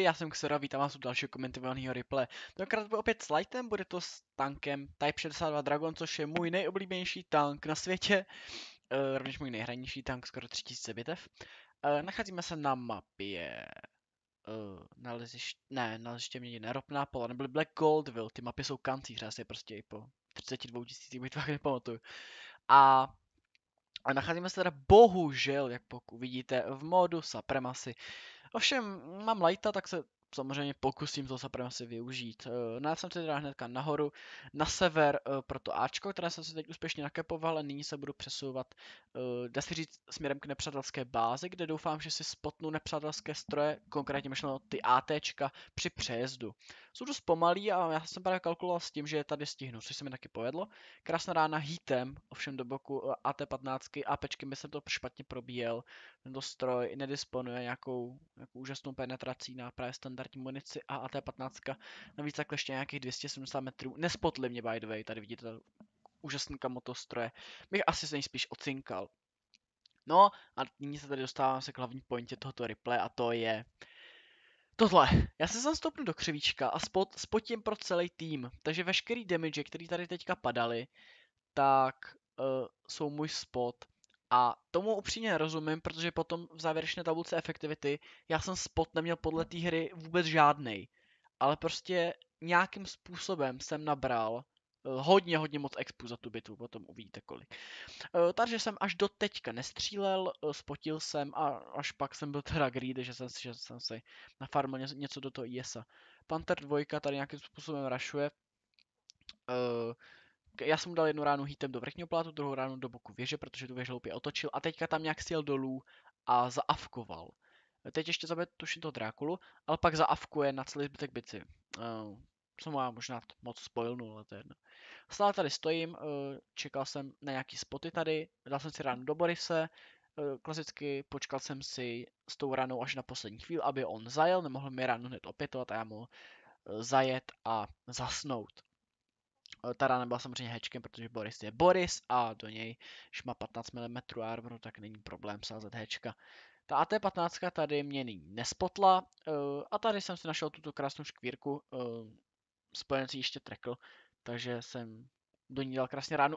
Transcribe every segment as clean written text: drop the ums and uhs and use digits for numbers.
Ahoj, já jsem Ksora, vítám vás u dalšího komentovaného replay. Tenkrát byl opět s Lightem, bude to s tankem Type 62 Dragon, což je můj nejoblíbenější tank na světě. Rovněž můj nejhranější tank, skoro 3000 bitev. Nacházíme se na mapě... naleziště měněné ropná pole, nebyly Black Goldville, ty mapy jsou kancíře, já si je prostě i po 32 000 bitvách nepamatuju. A nacházíme se teda bohužel, jak pokud vidíte, v modu Supremacy. Ovšem, mám Lighta, tak se samozřejmě pokusím to Supremacy využít. Já jsem se teda hnedka nahoru, na sever pro to Ačko, které jsem si teď úspěšně nakapoval, a nyní se budu přesouvat, dá se říct, směrem k nepřátelské bázi, kde doufám, že si spotnu nepřátelské stroje, konkrétně myšleno ty ATčka při přejezdu. Jsou dost pomalý a já jsem právě kalkuloval s tím, že je tady stihnu, což se mi taky povedlo. Krásná rána HEATem, ovšem do boku AT15, APčky by jsem to špatně probíjel. Tento stroj nedisponuje nějakou úžasnou penetrací na právě standardní munici a AT15. Navíc takhle ještě nějakých 270 metrů. Nespotli mě, by the way, tady vidíte to úžasný kamotostroje. Bych asi se nejspíš ocinkal. No a nyní se tady dostávám se k hlavní pointě tohoto replay, a to je... tohle. Já se zastoupnu do křivíčka a spotím pro celý tým. Takže veškerý damage, který tady teďka padaly, tak jsou můj spot. A tomu upřímně nerozumím, protože potom v závěrečné tabulce efektivity já jsem spot neměl podle té hry vůbec žádnej. Ale prostě nějakým způsobem jsem nabral hodně moc expu za tu bitvu, potom uvidíte kolik. Takže jsem až do teďka nestřílel, spotil jsem a až pak jsem byl teda greedy, že jsem si nafarmil něco do toho IS-a. Panther 2 tady nějakým způsobem rašuje. Já jsem mu dal jednu ránu HEATem do vrchního plátu, druhou ránu do boku věže, protože tu věž hloupě otočil, a teďka tam nějak sjel dolů a zaavkoval. Teď ještě zabije tuším toho Drákulu, ale pak zaavkuje na celý zbytek bitvy. Co má možná moc spoilnul, ale to je jedno. Stále tady stojím, čekal jsem na nějaký spoty tady, dal jsem si ránu do Borise, klasicky počkal jsem si s tou ranou až na poslední chvíli, aby on zajel, nemohl mi ránu hned opětovat a já mohl zajet a zasnout. Ta rána byla samozřejmě hečkem, protože Boris je Boris a do něj, když má 15 mm armoru, tak není problém sázet hečka. Ta AT15 tady mě nyní nespotla a tady jsem si našel tuto krásnou škvírku, spojenec ještě trekl, takže jsem do ní dal krásně ránu.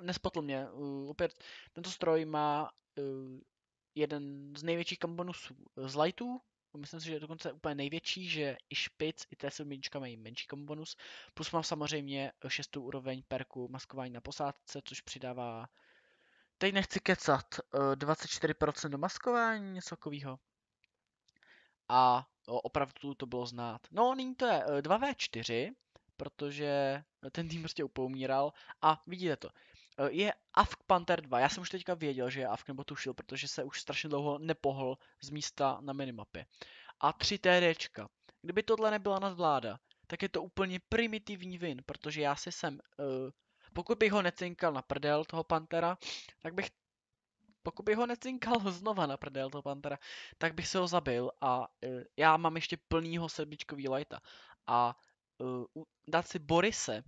Nespotl mě, opět tento stroj má jeden z největších bonusů z Lightů, myslím si, že je dokonce úplně největší, že i špic, i T7 mají menší bonus, plus mám samozřejmě 6. úroveň perku maskování na posádce, což přidává, teď nechci kecat, 24% do maskování, něco takového. A opravdu to bylo znát. No, nyní to je 2v4, protože ten tým prostě upoumíral a vidíte to. Je AFK Panther 2, já jsem už teďka věděl, že je AFK, nebo tušil, protože se už strašně dlouho nepohl z místa na minimapě. A 3 TDčka. Kdyby tohle nebyla nadvláda, tak je to úplně primitivní win, protože já si jsem, pokud bych ho necinkal na prdel toho Panthera, tak bych... Pokud bych ho necinkal znova na prdel toho Panthera, tak bych se ho zabil a já mám ještě plnýho sedmičkový Lighta. A dát si Borise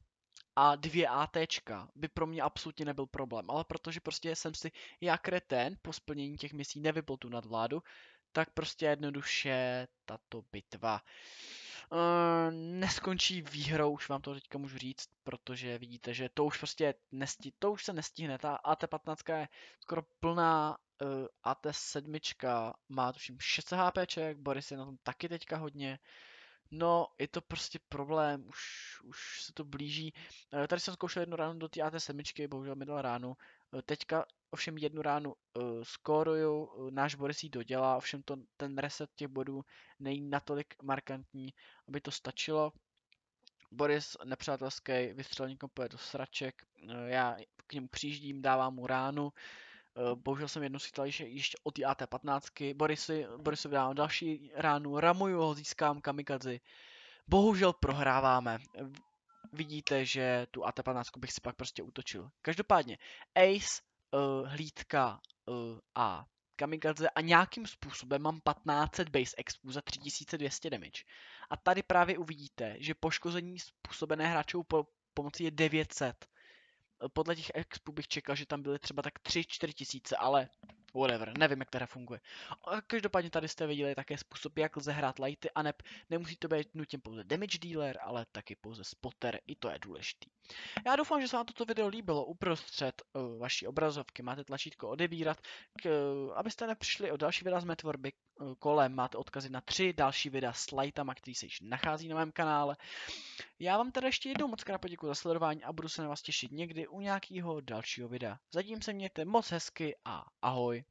a 2 ATčka by pro mě absolutně nebyl problém, ale protože prostě jsem si já kretén po splnění těch misí nevypl tu nadvládu, tak prostě jednoduše tato bitva neskončí výhrou, už vám to teďka můžu říct, protože vidíte, že to už prostě to už se nestihne. Ta AT15 je skoro plná, AT7 má tuším 6 HPček, Boris je na tom taky teďka hodně. No, je to prostě problém, už se to blíží. Tady jsem zkoušel jednu ránu do té AT7, bohužel mi dal ránu. Teďka ovšem jednu ránu skóruju, náš Boris ji dodělá, ovšem ten reset těch bodů není natolik markantní, aby to stačilo. Boris nepřátelský vystřelníkom pojede do sraček, já k němu přijíždím, dávám mu ránu. Bohužel jsem jednou chytal ještě od té AT15, Borisu dávám další ránu, ramuju ho, získám kamikadzi. Bohužel prohráváme. Vidíte, že tu AT15 bych si pak prostě útočil. Každopádně, Ace, hlídka a kamikadze a nějakým způsobem mám 1500 base expu za 3200 damage. A tady právě uvidíte, že poškození způsobené hráčovou pomocí je 900. Podle těch expů bych čekal, že tam byly třeba tak 3-4 tisíce, ale whatever, nevím, jak teda funguje. Každopádně tady jste viděli také způsob, jak lze hrát lighty, aneb nemusí to být nutně pouze damage dealer, ale taky pouze spotter, i to je důležitý. Já doufám, že se vám toto video líbilo. Uprostřed vaší obrazovky máte tlačítko odebírat, abyste nepřišli o další videa z mé tvorby. Kolem máte odkazy na 3 další videa s lightama, který se již nachází na mém kanále. Já vám teda ještě jednou moc krát poděkuji za sledování a budu se na vás těšit někdy u nějakého dalšího videa. Zatím se mějte moc hezky a ahoj.